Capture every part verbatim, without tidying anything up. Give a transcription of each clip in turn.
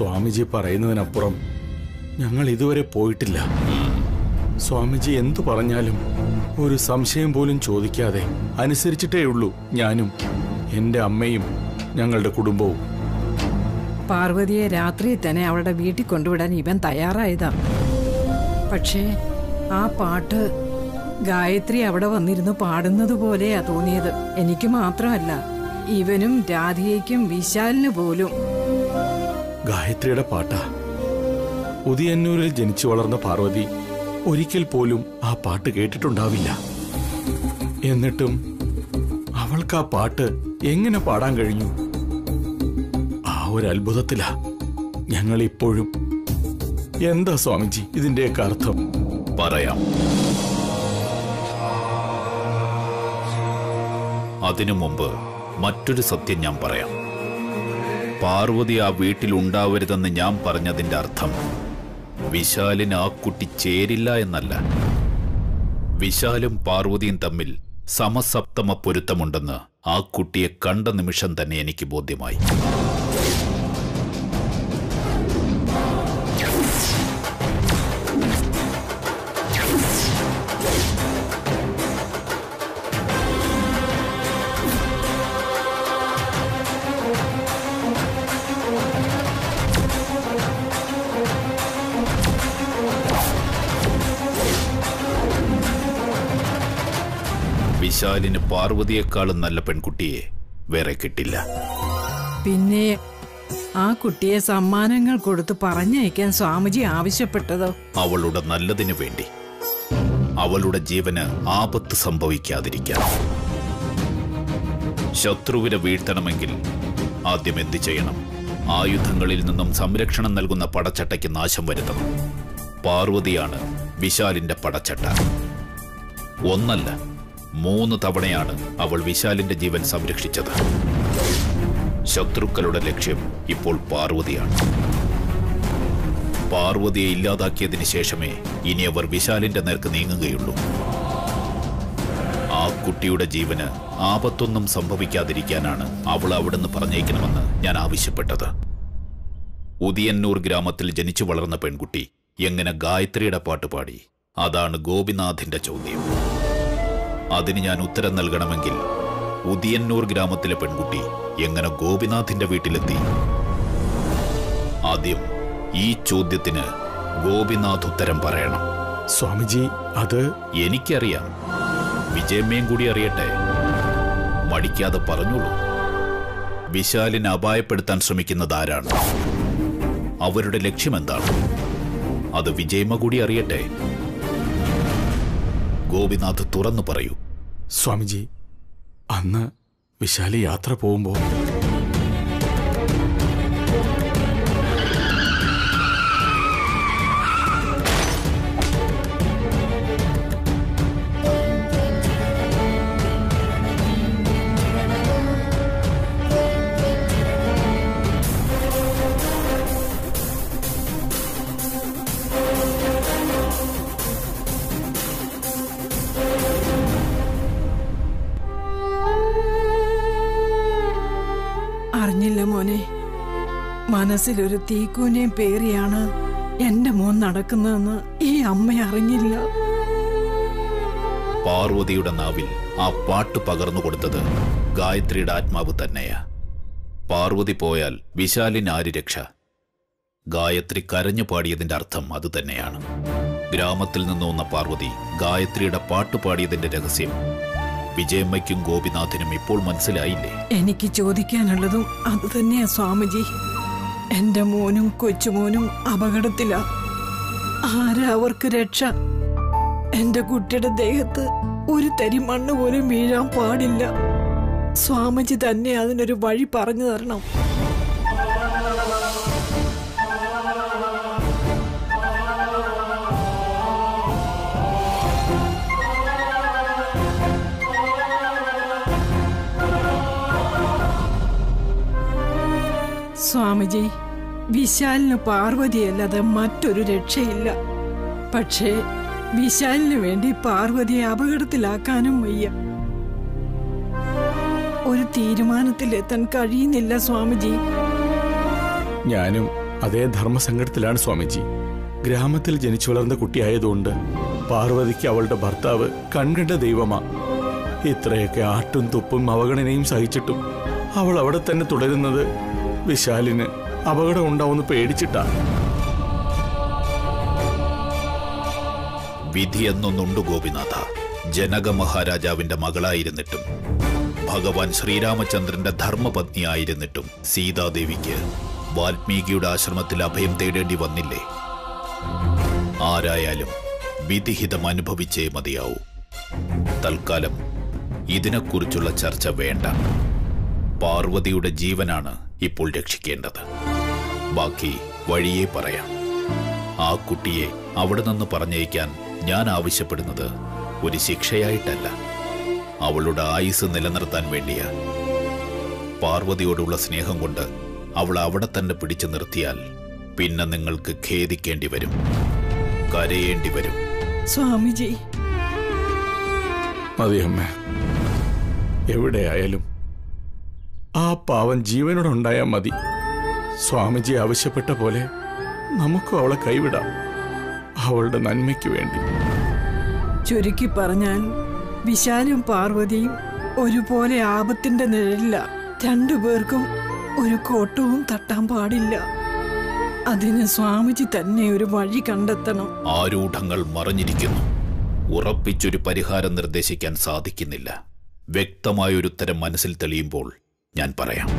സ്വാമിജി പറയുന്നതിനപ്പുറം ഞങ്ങൾ ഇതുവരെ പോയിട്ടില്ല. സ്വാമിജി എന്തു പറഞ്ഞാലും ഒരു സംശയം പോലും ചോദിക്കാതെ അനുസരിച്ചിട്ടേയുള്ളൂ ഞാനും എൻ്റെ അമ്മയും ഞങ്ങളുടെ കുടുംബവും. പാർവതിയെ രാത്രി തന്നെ അവളുടെ വീട്ടിൽ കൊണ്ടുവിടാൻ ഇവൻ തയ്യാറായതാ. പക്ഷേ ആ പാട്ട് ഗായത്രി അവിടെ വന്നിരുന്നു പാടുന്നത് പോലെയാ തോന്നിയത്. എനിക്ക് മാത്രമല്ല, ഇവനും രാധികയ്ക്കും വിശാലിന് പോലും. ഗായത്രിയുടെ പാട്ടാ. ഉദിയന്നൂരിൽ ജനിച്ചു വളർന്ന പാർവതി ഒരിക്കൽ പോലും ആ പാട്ട് കേട്ടിട്ടുണ്ടാവില്ല. എന്നിട്ടും അവൾക്ക് ആ പാട്ട് എങ്ങനെ പാടാൻ കഴിഞ്ഞു? ആ ഒരു അത്ഭുതത്തിലാ ഞങ്ങൾ ഇപ്പോഴും. എന്താ സ്വാമിജി ഇതിന്റെയൊക്കെ അർത്ഥം? പറയാം. അതിനു മുമ്പ് മറ്റൊരു സത്യം ഞാൻ പറയാം. പാർവതി ആ വീട്ടിൽ ഉണ്ടാവരുതെന്ന് ഞാൻ പറഞ്ഞതിന്റെ അർത്ഥം വിശാലിന് ആ കുട്ടി ചേരില്ല എന്നല്ല. വിശാലും പാർവതിയും തമ്മിൽ സമസപ്തമ പൊരുത്തമുണ്ടെന്ന് ആ കുട്ടിയെ കണ്ട നിമിഷം തന്നെ എനിക്ക് ബോധ്യമായി. വിശാലിന് പാർവതിയെക്കാളും നല്ല പെൺകുട്ടിയെ വേറെ കിട്ടില്ല. പിന്നെ ആ കുട്ടിയെ സമ്മാനങ്ങൾ കൊടുത്ത് പറഞ്ഞയക്കാൻ സ്വാമിജി ആവശ്യപ്പെട്ടതോ? അവളുടെ നല്ലതിനു വേണ്ടി, അവളുടെ ജീവന് ആപത്ത് സംഭവിക്കാതിരിക്കാൻ. ശത്രുവിനെ വീഴ്ത്തണമെങ്കിൽ ആദ്യം എന്തു ചെയ്യണം? ആയുധങ്ങളിൽ നിന്നും സംരക്ഷണം നൽകുന്ന പടച്ചട്ടയ്ക്ക് നാശം വരുത്തണം. പാർവതിയാണ് വിശാലിന്റെ പടച്ചട്ട. ഒന്നല്ല, മൂന്ന് തവണയാണ് അവൾ വിശാലിന്റെ ജീവൻ സംരക്ഷിച്ചത്. ശത്രുക്കളുടെ ലക്ഷ്യം ഇപ്പോൾ പാർവതിയാണ്. പാർവതിയെ ഇല്ലാതാക്കിയതിനു ശേഷമേ ഇനി അവർ വിശാലിന്റെ നേർക്ക് നീങ്ങുകയുള്ളൂ. ആ കുട്ടിയുടെ ജീവന് ആപത്തൊന്നും സംഭവിക്കാതിരിക്കാനാണ് അവൾ അവിടുന്ന് പറഞ്ഞേക്കണമെന്ന് ഞാൻ ആവശ്യപ്പെട്ടത്. ഉദിയന്നൂർ ഗ്രാമത്തിൽ ജനിച്ചു വളർന്ന പെൺകുട്ടി എങ്ങനെ ഗായത്രിയുടെ പാട്ട് പാടി? അതാണ് ഗോപിനാഥിന്റെ ചോദ്യം. അതിന് ഞാൻ ഉത്തരം നൽകണമെങ്കിൽ ഉദിയന്നൂർ ഗ്രാമത്തിലെ പെൺകുട്ടി എങ്ങനെ ഗോപിനാഥിന്റെ വീട്ടിലെത്തി? ആദ്യം ഈ ചോദ്യത്തിന് ഗോപിനാഥ് ഉത്തരം പറയണം. സ്വാമിജി, അത് എനിക്കറിയാം. വിജയമ്മയും കൂടി അറിയട്ടെ. മടിക്കാതെ പറഞ്ഞോളൂ. വിശാലിനെ അപായപ്പെടുത്താൻ ശ്രമിക്കുന്നത് ആരാണ്? അവരുടെ ലക്ഷ്യമെന്താണ്? അത് വിജയമ്മ കൂടി അറിയട്ടെ. ഗോപിനാഥ് തുറന്നു പറയൂ. സ്വാമിജി, അന്ന് വിശാലി യാത്ര പോകുമ്പോൾ മനസ്സിലൊരു തീക്കൂനേം പേറിയാണ് എന്റെ മോൻ നടക്കുന്നതെന്ന് ഈ അമ്മ അറിഞ്ഞില്ല. പാർവതിയുടെ നാവിൽ ആ പാട്ട് പകർന്നു കൊടുത്തത് ഗായത്രിയുടെ ആത്മാവ് തന്നെയാ. പാർവതി പോയാൽ വിശാലിന് ആര് രക്ഷ? ഗായത്രി കരഞ്ഞു പാടിയതിന്റെ അർത്ഥം അത് തന്നെയാണ്. ഗ്രാമത്തിൽ നിന്ന് വന്ന പാർവതി ഗായത്രിയുടെ പാട്ട് പാടിയതിന്റെ രഹസ്യം വിജയമ്മയ്ക്കും ഗോപിനാഥിനും ഇപ്പോൾ മനസ്സിലായില്ലേ? എനിക്ക് ചോദിക്കാനുള്ളതും അത് തന്നെയാ സ്വാമിജി. എന്റെ മോനും കൊച്ചുമോനും അപകടത്തിലാ. ആരാ അവർക്ക് രക്ഷ? എന്റെ കുട്ടിയുടെ ദേഹത്ത് ഒരു തരി മണ്ണ് പോലും വീഴാൻ പാടില്ല. സ്വാമിജി തന്നെ അതിനൊരു വഴി പറഞ്ഞു തരണം. സ്വാമിജി, വിശാലിന് പാർവതിയല്ലാതെ മറ്റൊരു രക്ഷയില്ല. പക്ഷേ വിശാലിന് വേണ്ടി പാർവതിയെ അപകടത്തിലാക്കാനും വയ്യ. ഒരു തീരുമാനത്തിലെത്താൻ കഴിയുന്നില്ല സ്വാമിജി. ഞാനും അതേ ധർമ്മസംഘടത്തിലാണ് സ്വാമിജി. ഗ്രാമത്തിൽ ജനിച്ചു വളർന്ന കുട്ടിയായതുകൊണ്ട് പാർവതിക്ക് അവളുടെ ഭർത്താവ് കൺകണ്ട ദൈവമാ. ഇത്രയൊക്കെ ആട്ടും തുപ്പും അവഗണനയും സഹിച്ചിട്ടും അവൾ അവിടെ തന്നെ തുടരുന്നത് വിശാലിന് അപകടം ഉണ്ടാവുമെന്ന് പേടിച്ചിട്ടാ. വിധി എന്നൊന്നുണ്ട് ഗോപിനാഥ. ജനക മഹാരാജാവിന്റെ മകളായിരുന്നിട്ടും ഭഗവാൻ ശ്രീരാമചന്ദ്രന്റെ ധർമ്മപത്നിയായിരുന്നിട്ടും സീതാദേവിക്ക് വാൽമീകിയുടെ ആശ്രമത്തിൽ അഭയം തേടേണ്ടി വന്നില്ലേ? ആരായാലും വിധിഹിതം അനുഭവിച്ചേ മതിയാവൂ. തൽക്കാലം ഇതിനെക്കുറിച്ചുള്ള ചർച്ച വേണ്ട. പാർവതിയുടെ ജീവനാണ് ഇപ്പോൾ രക്ഷിക്കേണ്ടത്. ബാക്കി വഴിയേ പറയാം. ആ കുട്ടിയെ അവിടെ നിന്ന് പറഞ്ഞയക്കാൻ ഞാൻ ആവശ്യപ്പെടുന്നത് ഒരു ശിക്ഷയായിട്ടല്ല, അവളുടെ ആയുസ് നിലനിർത്താൻ വേണ്ടിയാ. പാർവതിയോടുള്ള സ്നേഹം കൊണ്ട് അവൾ അവിടെ തന്നെ പിടിച്ചു നിർത്തിയാൽ പിന്നെ നിങ്ങൾക്ക് ഖേദിക്കേണ്ടി വരും, കരയേണ്ടി വരും. സ്വാമിജി, മതിയമ്മ. എവിടെയായാലും ആ പാവൻ ജീവനോടുണ്ടായാൽ മതി. സ്വാമിജി ആവശ്യപ്പെട്ട പോലെ നമുക്കും അവളെ കൈവിടാം, അവളുടെ നന്മയ്ക്ക് വേണ്ടി. ചുരുക്കി പറഞ്ഞാൽ വിശാലും പാർവതിയും ഒരുപോലെ ആപത്തിന്റെ നിഴലില്ല. രണ്ടുപേർക്കും ഒരു കോട്ടവും തട്ടാൻ പാടില്ല. അതിന് സ്വാമിജി തന്നെ ഒരു വഴി കണ്ടെത്തണം. ആരൂഢങ്ങൾ മറഞ്ഞിരിക്കുന്നു. ഉറപ്പിച്ചൊരു പരിഹാരം നിർദ്ദേശിക്കാൻ സാധിക്കുന്നില്ല. വ്യക്തമായൊരു ഉത്തരം മനസ്സിൽ തെളിയുമ്പോൾ ഞാൻ പറയാം.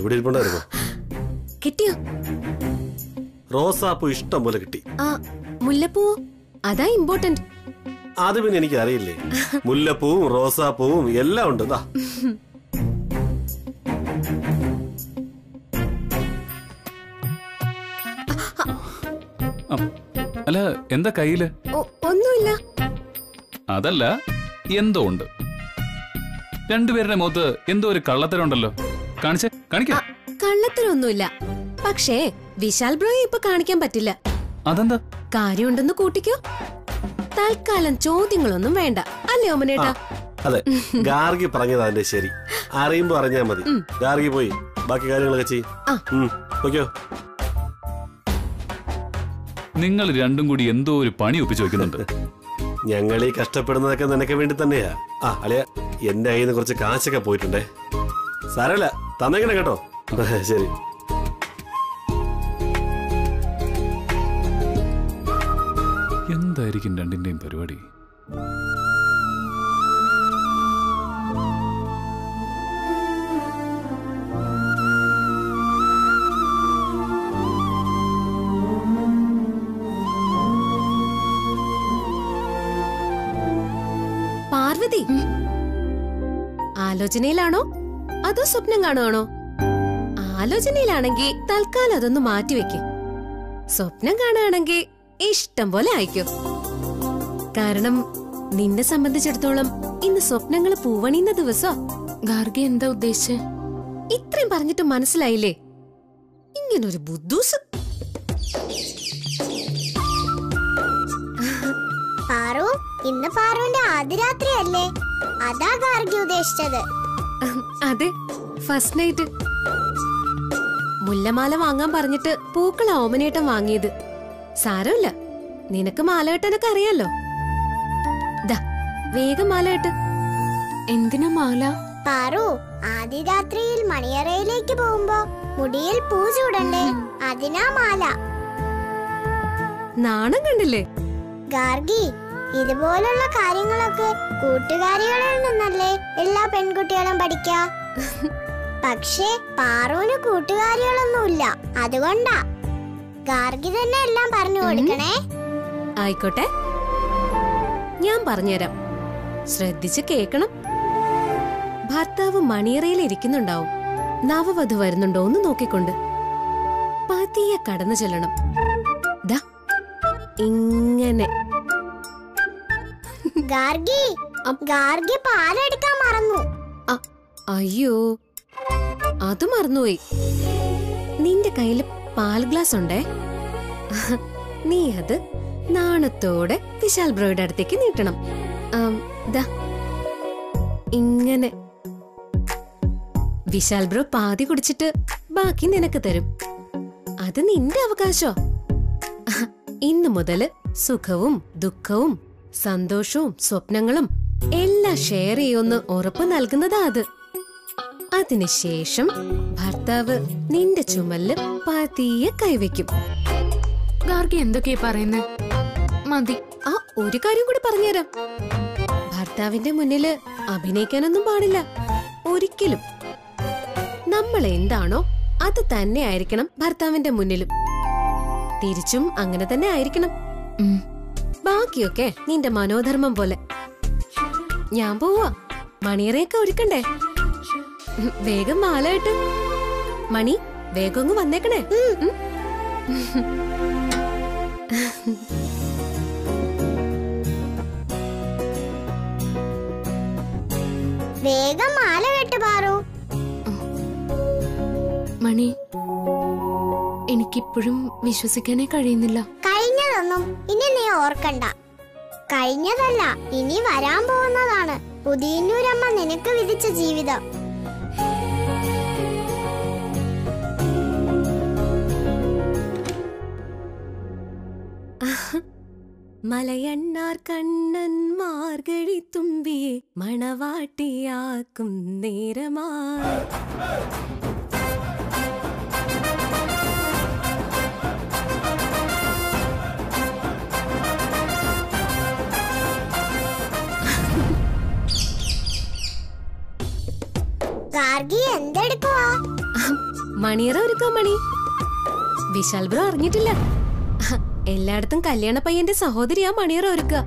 ഇവിടെ ഇരിപ്പുണ്ടായിരുന്നു. കിട്ടിയോ? റോസാപ്പൂ ഇഷ്ടം പോലെ കിട്ടി. മുല്ലപ്പൂവോ? അതാ ഇമ്പോർട്ടന്റ്. അത് പിന്നെ എനിക്ക് അറിയില്ലേ. മുല്ലപ്പൂവും റോസാപ്പൂവും എല്ലാം ഉണ്ട്. അല്ല, എന്താ കയ്യില്? ഒന്നുമില്ല. അതല്ല, എന്തോ ഉണ്ട്. രണ്ടുപേരുടെ മുഖത്ത് എന്തോ ഒരു കള്ളത്തരം ഉണ്ടല്ലോ. കാണിച്ചേ, കാണിക്കാം. കള്ളത്തരൊന്നുമില്ല, പക്ഷേ വിശാൽ ബ്രോയെ ഇപ്പൊ കാണിക്കാൻ പറ്റില്ല. അതെന്താ? കാര്യമുണ്ടെന്ന് കൂട്ടിക്കോ. തൽക്കാലം ചോദ്യങ്ങളൊന്നും വേണ്ട, അല്ലേ ഓമനേട്ടാ? അതെ, ഗാർഗി പറഞ്ഞതാ ശരി. അറിയുമ്പോ അറിഞ്ഞാ മതി. ഗാർഗി പോയി ബാക്കി കാര്യങ്ങളൊക്കെ ചെയ്യോ. നിങ്ങൾ രണ്ടും കൂടി എന്തോ ഒരു പണി ഒപ്പിച്ചു വെക്കുന്നുണ്ട്. ഞങ്ങൾ ഈ കഷ്ടപ്പെടുന്നതൊക്കെ നിനക്ക് വേണ്ടി തന്നെയാ. ആ അളിയ, എന്റെ കയ്യിൽ നിന്ന് കുറച്ച് കാശൊക്കെ പോയിട്ടുണ്ടേ. സാരല്ല, തന്നേക്കണേ കേട്ടോ. ശരി. എന്തായിരിക്കും രണ്ടിന്റെയും പരിപാടി? പാർവതി, ആലോചനയിലാണോ അതോ സ്വപ്നം കാണുവാണോ? ആലോചനയിലാണെങ്കിൽ തൽക്കാലം അതൊന്ന് മാറ്റിവെക്കും. സ്വപ്നം കാണുകയാണെങ്കിൽ ഇഷ്ടം പോലെ ആയിക്കോ. കാരണം നിന്നെ സംബന്ധിച്ചിടത്തോളം ഇന്ന് സ്വപ്നങ്ങൾ പൂവണിയുന്ന ദിവസം. ഗാർഗി എന്താ ഉദ്ദേശിച്ചേ? ഇത്രയും പറഞ്ഞിട്ട് മനസ്സിലായില്ലേ? ഇങ്ങനൊരു ബുദ്ധൂസ്. പാറു, ഇന്ന് പാറുവിന്റെ ആദ്യരാത്രിയല്ലേ? അതാ ഗാർഗി ഉദ്ദേശിച്ചത്. അതെ, ഫസ്റ്റ് നൈറ്റ്. മുല്ലമാല വാങ്ങാൻ പറഞ്ഞിട്ട് പൂക്കൾ ഓമനേട്ടൻ വാങ്ങിയത്. സാരമില്ല, നിനക്ക് മാലകെട്ടനൊക്കെ അറിയാലോ. ദാ വേഗം മാലകെട്ട്. എന്തിനാ മാല? പാറു, ആദ്യ രാത്രിയിൽ മണിയറയിലേക്ക് പോകുമ്പോ മുടിയിൽ പൂ ചൂടണ്ടേ, അതിനാ മാല. നാണം കണ്ടില്ലേ ഗാർഗി? ഇതുപോലുള്ള കാര്യങ്ങളൊക്കെ കൂട്ടുകാരികളിൽ നിന്നല്ലേ എല്ലാ പെൺകുട്ടികളും പഠിക്കാ. പക്ഷേ പാറുവിന് കൂട്ടുകാരികളൊന്നുമില്ല, അതുകൊണ്ടാ. ഗാർഗി തന്നെ എല്ലാം പറഞ്ഞു കൊടുക്കണേ. ആയിക്കോട്ടെ, ഞാൻ പറഞ്ഞുതരാം. ശ്രദ്ധിച്ച് കേക്കണം. ഭർത്താവ് മണിയറയിൽ ഇരിക്കുന്നുണ്ടാവും. നവവധു വരുന്നുണ്ടോ എന്ന് നോക്കിക്കൊണ്ട് പതിയെ കടന്നു ചെല്ലണം. ദാ ഇങ്ങനെ. ഗാർഗി, ഗാർഗി പാലെടുക്കാൻ മറന്നു. അയ്യോ അത് മറന്നുപോയി. നിന്റെ കയ്യിൽ പാൽ ഗ്ലാസ് ഉണ്ടേ, നീ അത് നാണത്തോടെ വിശാൽ ബ്രോയുടെ അടുത്തേക്ക് നീട്ടണം. ഇങ്ങനെ വിശാൽ ബ്രോ പാതി കുടിച്ചിട്ട് ബാക്കി നിനക്ക് തരും. അത് നിന്റെ അവകാശോ. ഇന്നു മുതല് സുഖവും ദുഃഖവും സന്തോഷവും സ്വപ്നങ്ങളും എല്ലാം ഷെയർ ചെയ്യുമെന്ന് ഉറപ്പ് നൽകുന്നതാ അത്. അതിനുശേഷം ഭർത്താവ് നിന്റെ ചുമലില് പതിയെ കൈവയ്ക്കും. ഗാർഗി എന്തൊക്കെയാ പറയുന്നത്? മതി, ആ ഒരു കാര്യം കൂടി പറഞ്ഞുതരാം. ഭർത്താവിന്റെ മുന്നില് അഭിനയിക്കാനൊന്നും പാടില്ല, ഒരിക്കലും. നമ്മൾ എന്താണോ അത് തന്നെ ആയിരിക്കണം ഭർത്താവിന്റെ മുന്നിലും, തിരിച്ചും അങ്ങനെ തന്നെ ആയിരിക്കണം. ബാക്കിയൊക്കെ നിന്റെ മനോധർമ്മം പോലെ. ഞാൻ പോവാ, മണിയറയൊക്കെ ഒരുക്കണ്ടേ. വേഗം മാലായിട്ട് മണി വേഗം അങ്ങ് വന്നേക്കണേ. വേഗം മാല കേട്ട് പാറു. മണി, എനിക്കിപ്പോഴും വിശ്വസിക്കാനേ കഴിയുന്നില്ല. കഴിഞ്ഞതൊന്നും ഇനി നീ ഓർക്കണ്ട. കഴിഞ്ഞതല്ല, ഇനി വരാൻ പോകുന്നതാണ് പുതിയൂരമ്മ നിനക്ക് വിധിച്ച ജീവിതം. മലയണ്ണാർ കണ്ണൻ മാർഗഴി തുമ്പിയെ മണവാട്ടിയാക്കും നേരമായി. ഗാർഗി എന്തെടുക്കുവാ? മണിയറ ഒരുക്കാം. മണി, വിശാൽ ബ്രോ അറിഞ്ഞിട്ടില്ല, എല്ലായിടത്തും കല്യാണ പയ്യന്റെ സഹോദരിയാ മണിയറ ഒരുക്കുക.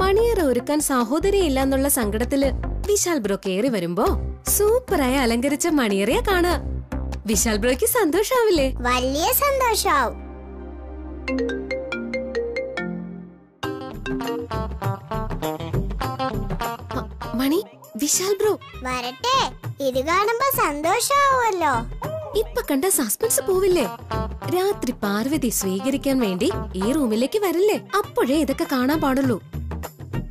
മണിയറ ഒരുക്കാൻ സഹോദരി ഇല്ല എന്നുള്ള സങ്കടത്തില് വിശാൽ ബ്രോ കേറി വരുമ്പോ സൂപ്പറായി അലങ്കരിച്ച മണിയറയെ കാണാ. വിശാൽ ബ്രോയ്ക്ക് സന്തോഷാവില്ലേ? വലിയ സന്തോഷാവും. മണി, വിശാൽ ബ്രോ വരട്ടെ, ഇത് കാണുമ്പോ സന്തോഷാവുമല്ലോ. ഇപ്പൊ കണ്ട സസ്പെൻസ് പോവില്ലേ? രാത്രി പാർവതി സ്വീകരിക്കാൻ വേണ്ടി ഈ റൂമിലേക്ക് വരില്ലേ? അപ്പോഴേ ഇതൊക്കെ കാണാൻ പാടുള്ളൂ.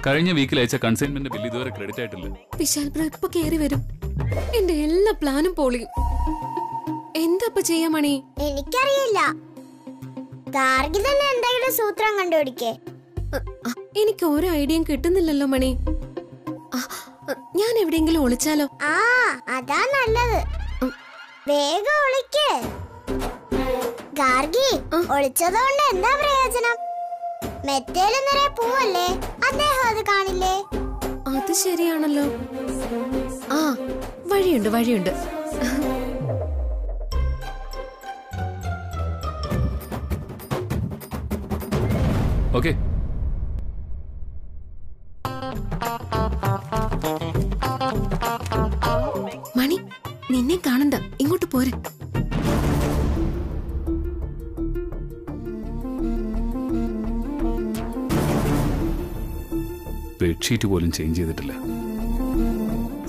കഴിഞ്ഞ വീക്കിൽ അയച്ച കൺസൈൻമെന്റ് ബില്ല് ഇതുവരെ ക്രെഡിറ്റ് ആയിട്ടില്ല. വിശാൽ ബ്രോ ഇപ്പൊ കേറി വരും, എന്റെ എല്ലാ പ്ലാനും പൊളിയും. എന്താപ്പ ചെയ്യാ മണി? എനിക്കറിയില്ല, ഗാർഗി തന്നെ എന്തെങ്കിലും സൂത്രം കണ്ടുപിടിക്കേ. എനിക്ക് ഒരു ഐഡിയയും കിട്ടുന്നില്ലല്ലോ മണി. ഞാൻ എവിടെയെങ്കിലും ഒളിച്ചാലോ? ആ അതാ നല്ലത്, വേഗം ഒളിക്ക്. ഗാർഗി ഒളിച്ചതുകൊണ്ട് എന്താ പ്രയോജനം? മെറ്റേല് നിറയെ പൂവല്ലേ, അദ്ദേഹം അത് കാണില്ലേ? അത് ശരിയാണല്ലോ. ആ വഴിയുണ്ട്, വഴിയുണ്ട്. ഓക്കേ, മണി നിന്നെ കാണണ്ട, ഇങ്ങോട്ട് പോരെ. ബെഡ്ഷീറ്റ് പോലും ചേഞ്ച് ചെയ്തിട്ടില്ല.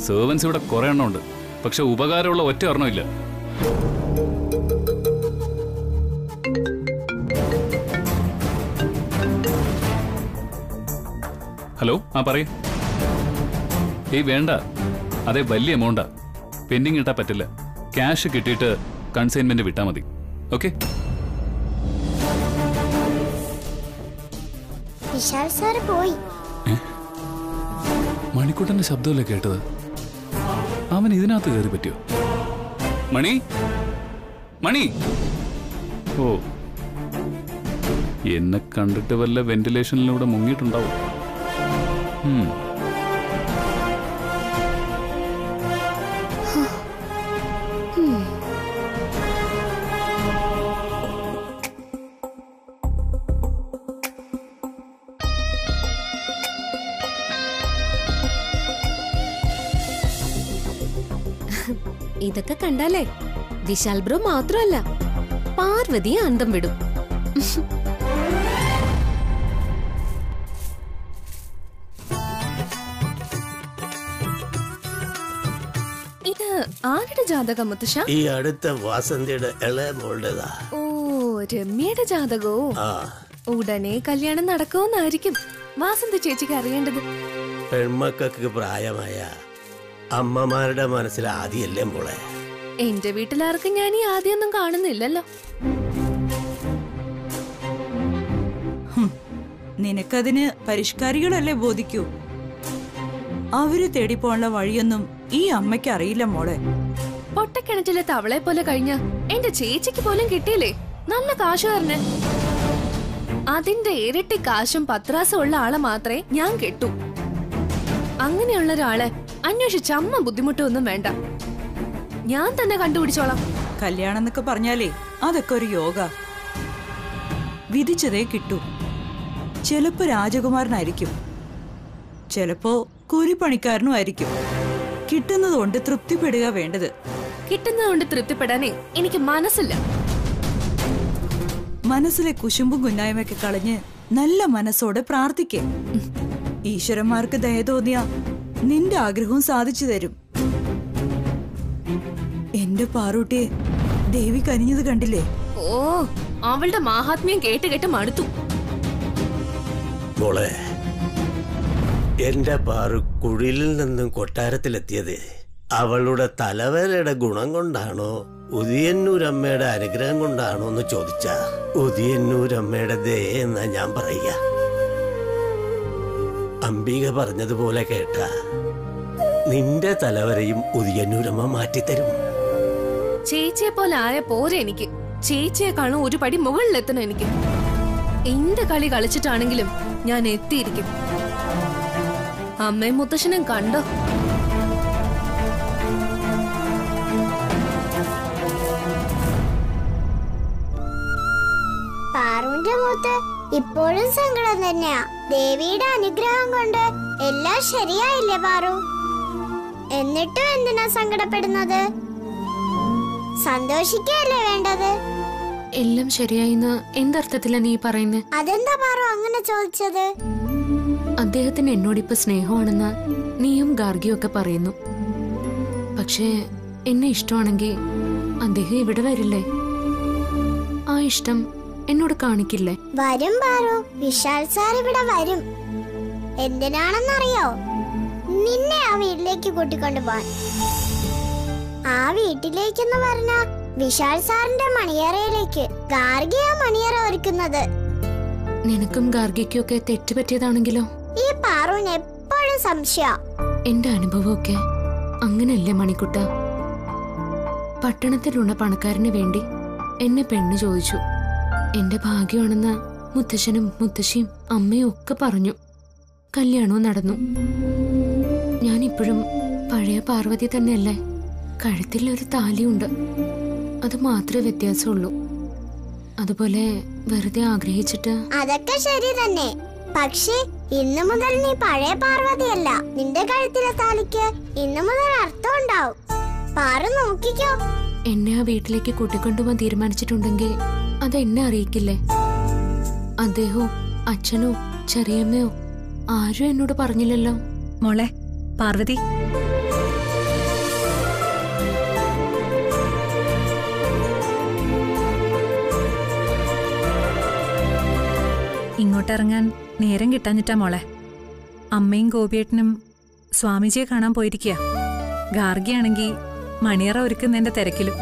സെർവൻസ് ഇവിടെ കുറെ എണ്ണം ഉണ്ട്, പക്ഷെ ഉപകാരമുള്ള ഒറ്റ ഒരെണ്ണം ഇല്ല. ഹലോ, ആ പറയേ. ഏയ് വേണ്ട, അതേ വലിയ എമൗണ്ടാ, പെൻഡിങ് ഇട്ടാ പറ്റില്ല. ക്യാഷ് കിട്ടിയിട്ട് കൺസൈൻമെന്റ് വിട്ടാ മതി. ഓക്കെ വിശാൽ സാർ പോയി. മണിക്കുട്ടന്റെ ശബ്ദമല്ലേ കേട്ടത്? അവൻ ഇതിനകത്ത് കയറി പറ്റിയോ? മണി, മണി. ഓ, എന്നെ കണ്ടിട്ട് വല്ല വെന്റിലേഷനിലൂടെ മുങ്ങിയിട്ടുണ്ടാവും. ഇതൊക്കെ കണ്ടാലേ വിശാൽ ബ്രോ മാത്രമല്ല പാർവതിയെ അന്തം വിടും. ആരുടെ ജാതക മുത്തശ്ശാ? ഈ അടുത്ത വാസന്തിയുടെ ഇളയ മോളുടേതാ. ഓ, രമ്യയുടെ ജാതകോ? ആ, ഉടനെ കല്യാണം നടക്കുമെന്നായിരിക്കും വാസന്തി ചേച്ചിക്ക് അറിയേണ്ടത്. പെൺമക്കൾക്ക് പ്രായമായ അമ്മമാരുടെ മനസ്സിൽ ആദ്യമല്ലേ മോളെ. എന്റെ വീട്ടിലാർക്കും ഞാൻ ഈ ആദ്യമൊന്നും കാണുന്നില്ലല്ലോ. നിനക്കതിന് പരിഷ്കാരികളല്ലേ ബോധിക്കൂ. അവര് തേടിപ്പോണുള്ള വഴിയൊന്നും ഈ അമ്മയ്ക്ക് അറിയില്ല മോളെ. പൊട്ടക്കിണറ്റിലെ തവളെ പോലെ കഴിഞ്ഞ എന്റെ ചേച്ചിക്ക് പോലും കിട്ടിയില്ലേ നല്ല കാശുകാരന്. അതിന്റെ ഇരട്ടി കാശും പത്രാസും ഉള്ള ആളെ മാത്രമേ ഞാൻ കെട്ടൂ. അങ്ങനെയുള്ള ഒരാളെ അന്വേഷിച്ച അമ്മ ബുദ്ധിമുട്ടൊന്നും വേണ്ട, ഞാൻ തന്നെ കണ്ടുപിടിച്ചോളാം. കല്യാണം എന്നൊക്കെ പറഞ്ഞാലേ അതൊക്കെ ഒരു യോഗ, വിധിച്ചതേ കിട്ടൂ. ചിലപ്പോ രാജകുമാരനായിരിക്കും, ചിലപ്പോ കൂലിപ്പണിക്കാരനും ആയിരിക്കും. കിട്ടുന്നതുകൊണ്ട് തൃപ്തിപ്പെടുക വേണ്ടത്. കിട്ടുന്നതുകൊണ്ട് തൃപ്തിപ്പെടാനേ എനിക്ക് മനസ്സില്ല. മനസ്സിലെ കുശുമ്പും കുന്നായ്മയൊക്കെ കളഞ്ഞ് നല്ല മനസ്സോടെ പ്രാർത്ഥിക്കേ. ഈശ്വരന്മാർക്ക് ദയ തോന്നിയ നിന്റെ ആഗ്രഹവും സാധിച്ചു തരും. എന്റെ പാറൂട്ടിയെ ദേവി കനിഞ്ഞത് കണ്ടില്ലേ? ഓ, അവളുടെ മഹാത്മ്യം കേട്ട് കേട്ട് മടുത്തു. മോളെ, എന്റെ പാറു കുഴിയിൽ നിന്നും കൊട്ടാരത്തിലെത്തിയത് അവളുടെ തലവരയുടെ ഗുണം കൊണ്ടാണോ ഉദിയന്നൂരമ്മയുടെ അനുഗ്രഹം കൊണ്ടാണോ എന്ന് ചോദിച്ചാ ഉദിയന്നൂരമ്മയുടെ ദേ എന്നാ ഞാൻ പറയുക. അംബിക പറഞ്ഞതുപോലെ കേട്ട നിന്റെ തലവരയും ഉദിയന്നൂരമ്മ മാറ്റിത്തരും. ചേച്ചിയെ പോലെ ആയ പോരെ എനിക്ക്. ചേച്ചിയെക്കാളും ഒരു പടി മുകളിലെത്തണം എനിക്ക്. എന്റെ കളി കളിച്ചിട്ടാണെങ്കിലും ഞാൻ എത്തിയിരിക്കും. അമ്മയും മുത്തശ്ശനും കണ്ടോ? പാറുവിന്റെ മുത്ത് ഇപ്പോഴും സങ്കടം തന്നെയാ. ദേവിയുടെ അനുഗ്രഹം കൊണ്ട് എല്ലാം ശരിയായില്ലേ പാറു? എന്നിട്ടും എന്തിനാ സങ്കടപ്പെടുന്നത്? സന്തോഷിക്കല്ലേ വേണ്ടത്? എല്ലാം ശരിയായിന്ന് എന്തർത്ഥത്തിലാ നീ പറയുന്നേ? അതെന്താ പാറു അങ്ങനെ ചോദിച്ചത്? അദ്ദേഹത്തിന് എന്നോടിപ്പോ സ്നേഹമാണെന്ന് നീയും ഗാർഗിയൊക്കെ പറയുന്നു. പക്ഷേ എന്നെ ഇഷ്ടമാണെങ്കിൽ അദ്ദേഹം ഇവിടെ വരില്ലേ? ആ ഇഷ്ടം എന്നോട് കാണിക്കില്ലേ? വരും പാറു, വിശാൽ സാർ ഇവിടെ വരും. എന്തിനാണെന്നറിയോ? നിന്നെ ആ വീട്ടിലേക്ക് കൂട്ടിക്കൊണ്ടു പോവാൻ. ആ വീട്ടിലേക്കെന്ന് പറഞ്ഞ വിശാൽ സാറിന്റെ മണിയറയിലേക്ക്. ഗാർഗിയ മണിയറ ഒരുക്കുന്നത്. നിനക്കും ഗാർഗിക്കും ഒക്കെ തെറ്റുപറ്റിയതാണെങ്കിലോ? ഈ പാറുവിന് എപ്പോഴും സംശയ. എന്റെ അനുഭവമൊക്കെ അങ്ങനല്ലേ മണിക്കുട്ട? പട്ടണത്തിലുള്ള പണക്കാരന് വേണ്ടി എന്നെ പെണ്ണ് ചോദിച്ചു. എന്റെ ഭാഗ്യമാണെന്ന് മുത്തശ്ശനും മുത്തശ്ശിയും അമ്മയും ഒക്കെ പറഞ്ഞു. കല്യാണവും നടന്നു. ഞാനിപ്പോഴും പഴയ പാർവതി തന്നെയല്ലേ. കഴുത്തിൽ ഒരു താലിയുണ്ട്, അത് മാത്രമേ വ്യത്യാസമുള്ളൂ. അതുപോലെ വെറുതെ ആഗ്രഹിച്ചിട്ട് അതൊക്കെ ശരി തന്നെ. പക്ഷേ ഇന്നു മുതൽ നീ പഴയ പാർവതിയല്ല. നിന്റെ കഴുത്തിലെ താലിക്ക് ഇന്നു മുതൽ അർത്ഥം ഉണ്ടാവും. പാറു നോക്കിക്കോ. എന്നെ ആ വീട്ടിലേക്ക് കൂട്ടിക്കൊണ്ടുപോകാൻ തീരുമാനിച്ചിട്ടുണ്ടെങ്കിൽ അത് എന്നെ അറിയിക്കില്ലേ? അദ്ദേഹോ അച്ഛനോ ചെറിയമ്മയോ ആരും എന്നോട് പറഞ്ഞില്ലല്ലോ. മോളെ പാർവതി, ഇങ്ങോട്ടിറങ്ങാൻ നേരം കിട്ടാഞ്ഞിട്ടാ മോളെ. അമ്മയും ഗോപിയേട്ടനും സ്വാമിജിയെ കാണാൻ പോയിരിക്കുക. ഗാർഗിയാണെങ്കിൽ മണിയറ ഒരുക്കുന്നതിന്റെ തിരക്കിലും.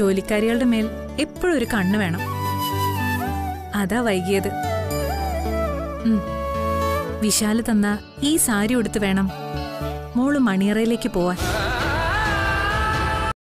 ജോലിക്കാരികളുടെ മേൽ എപ്പോഴും ഒരു കണ്ണ് വേണം. അതാ വൈകിയത്. വിശാല് തന്ന ഈ സാരി ഉടുത്ത് വേണം മോള് മണിയറയിലേക്ക് പോവാൻ.